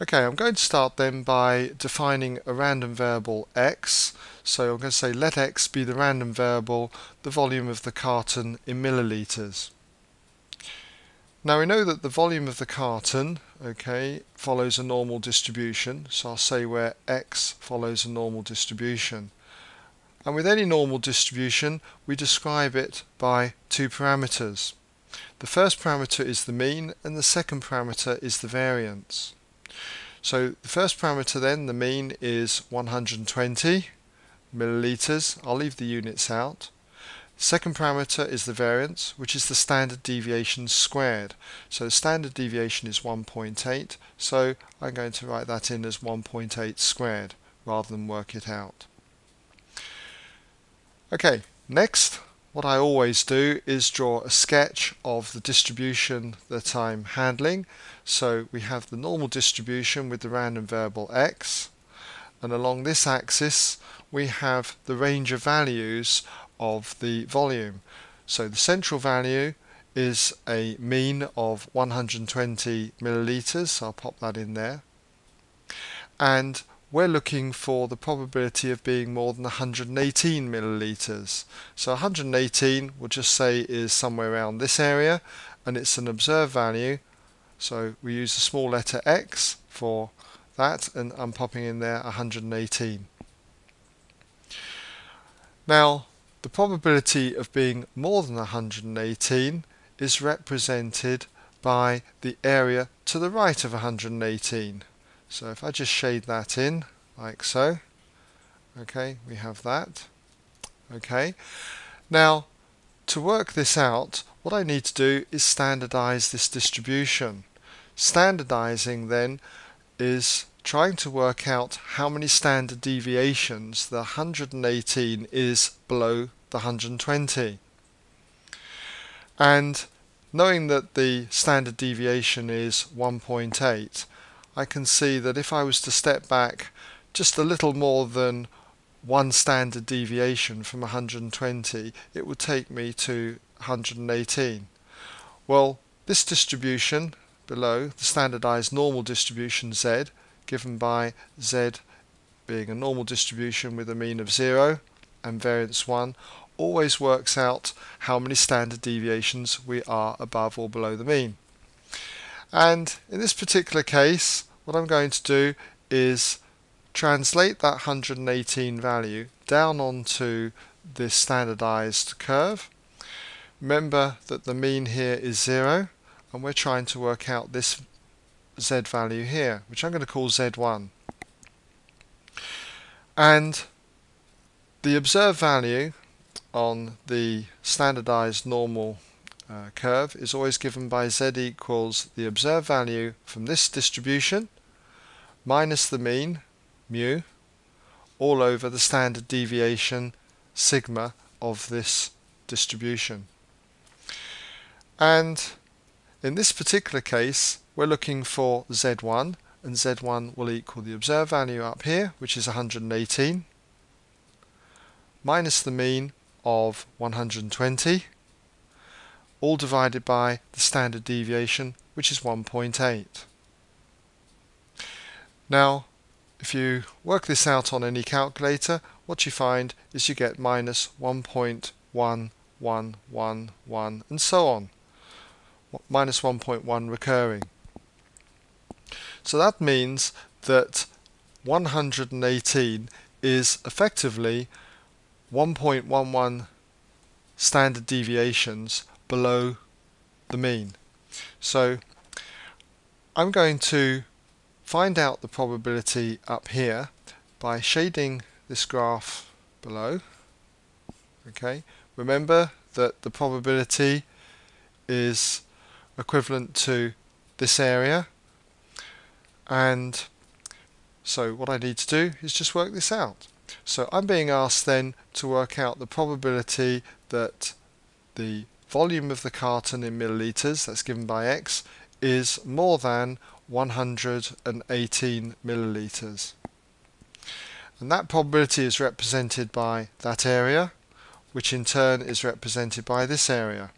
Okay, I'm going to start then by defining a random variable x. So I'm going to say let x be the random variable, the volume of the carton in milliliters. Now we know that the volume of the carton, okay, follows a normal distribution. So I'll say where x follows a normal distribution. And with any normal distribution, we describe it by two parameters. The first parameter is the mean, and the second parameter is the variance. So the first parameter then, the mean, is 120 milliliters. I'll leave the units out. Second parameter is the variance, which is the standard deviation squared. So the standard deviation is 1.8, so I'm going to write that in as 1.8 squared rather than work it out. Okay, next, what I always do is draw a sketch of the distribution that I'm handling. So we have the normal distribution with the random variable x, and along this axis we have the range of values of the volume. So the central value is a mean of 120 milliliters, so I'll pop that in there. And we're looking for the probability of being more than 118 milliliters. So 118 we'll just say is somewhere around this area, and it's an observed value. So we use the small letter x for that, and I'm popping in there 118. Now the probability of being more than 118 is represented by the area to the right of 118. So if I just shade that in, like so, okay, we have that. Okay, now to work this out, what I need to do is standardize this distribution. Standardizing then is trying to work out how many standard deviations the 118 is below the 120. And knowing that the standard deviation is 1.8, I can see that if I was to step back just a little more than one standard deviation from 120, it would take me to 118. Well, this distribution below, the standardized normal distribution z, given by z being a normal distribution with a mean of 0 and variance 1, always works out how many standard deviations we are above or below the mean. And in this particular case, what I'm going to do is translate that 118 value down onto this standardized curve. Remember that the mean here is 0, and we're trying to work out this z value here, which I'm going to call z1. And the observed value on the standardized normal curve is always given by z equals the observed value from this distribution minus the mean, mu, all over the standard deviation, sigma, of this distribution. And in this particular case, we're looking for z1, and z1 will equal the observed value up here, which is 118, minus the mean of 120, all divided by the standard deviation, which is 1.8. Now, if you work this out on any calculator, what you find is you get minus 1.1111 and so on, minus 1.1 recurring. So that means that 118 is effectively 1.11 standard deviations below the mean. So I'm going to find out the probability up here by shading this graph below. Okay, remember that the probability is equivalent to this area, and so what I need to do is just work this out. So I'm being asked then to work out the probability that the volume of the carton in milliliters, that's given by x, is more than 118 milliliters. And that probability is represented by that area, which in turn is represented by this area.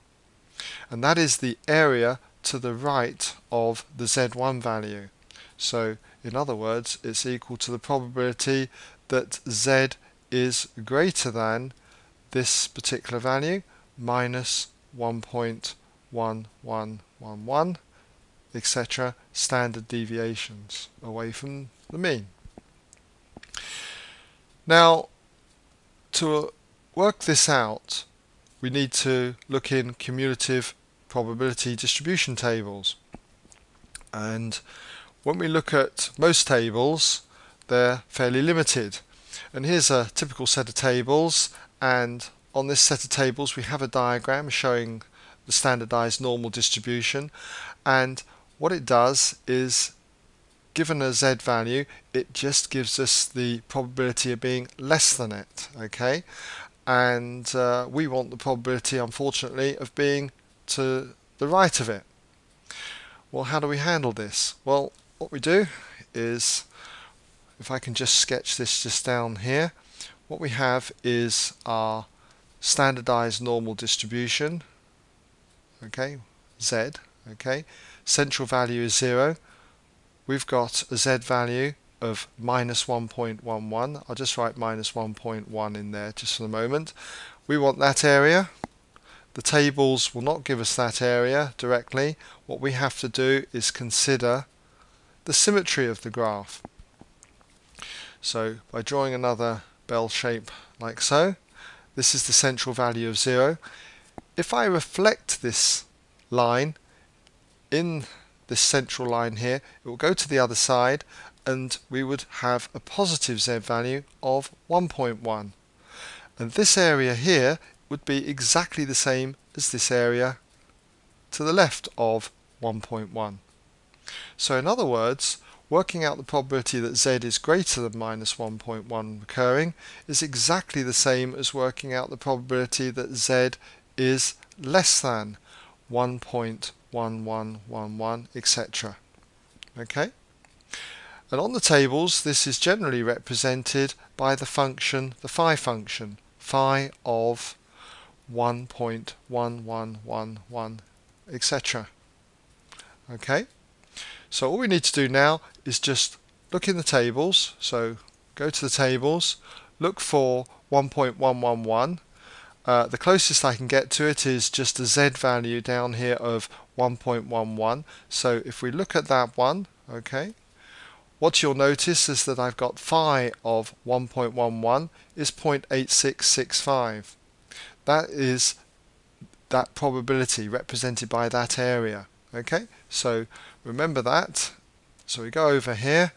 And that is the area to the right of the z1 value. So In other words, it's equal to the probability that z is greater than this particular value minus 1.1111, etc., standard deviations away from the mean. Now, to work this out, we need to look in cumulative probability distribution tables. And when we look at most tables, they're fairly limited. And here's a typical set of tables, and on this set of tables we have a diagram showing the standardized normal distribution, and what it does is, given a z value, it just gives us the probability of being less than it, okay? And we want the probability, unfortunately, of being to the right of it. Well, how do we handle this? Well, what we do is, if I can just sketch this just down here, what we have is our standardized normal distribution, okay, z, okay, central value is 0, we've got a z value of minus 1.11, I'll just write minus 1.1 in there just for the moment. We want that area. The tables will not give us that area directly. What we have to do is consider the symmetry of the graph. So by drawing another bell shape like so, this is the central value of 0. If I reflect this line in this central line here, it will go to the other side and we would have a positive z value of 1.1. And this area here would be exactly the same as this area to the left of 1.1. So in other words, working out the probability that z is greater than minus 1.1 recurring is exactly the same as working out the probability that z is less than 1.1111, etc. Okay? And on the tables, this is generally represented by the function, the phi function, phi of 1.1111, etc. Okay? So all we need to do now is just look in the tables. So go to the tables, look for 1.111. The closest I can get to it is just a z value down here of 1.11. So if we look at that one, okay, what you'll notice is that I've got phi of 1.11 is 0.8665. That is that probability represented by that area. Okay, so remember that. So we go over here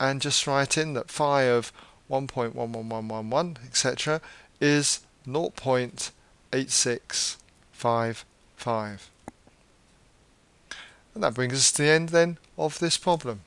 and just write in that phi of 1.11111, etc., is 0.8655. And that brings us to the end then of this problem.